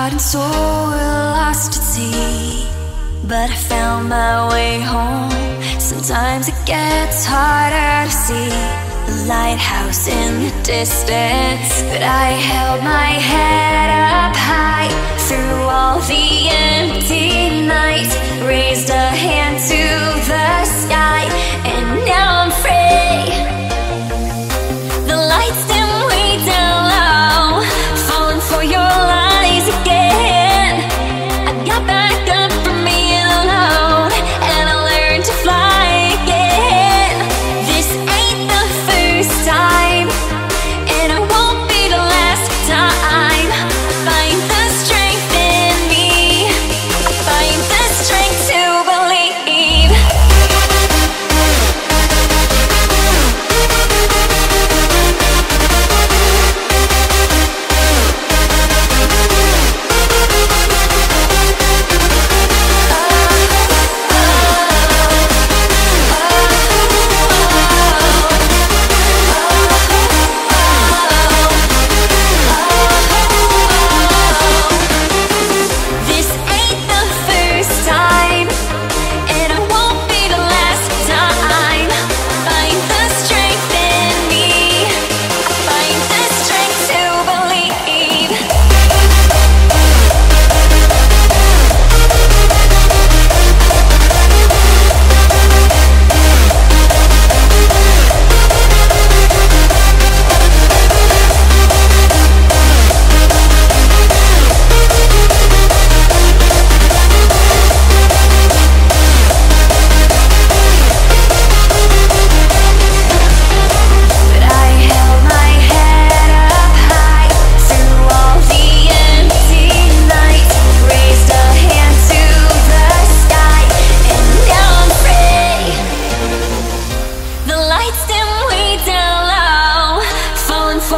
heart and soul were lost at sea, but I found my way home. Sometimes it gets harder to see the lighthouse in the distance, but I held my head up high through all the empty nights, raised a hand to the sky, and now I'm free. The lights dim way down low, falling for your lies again. I got back up from being alone, and I learned to fly again. This ain't the first time, and it won't be the last time. I find the strength in me, I find the strength to believe.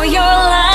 Your life.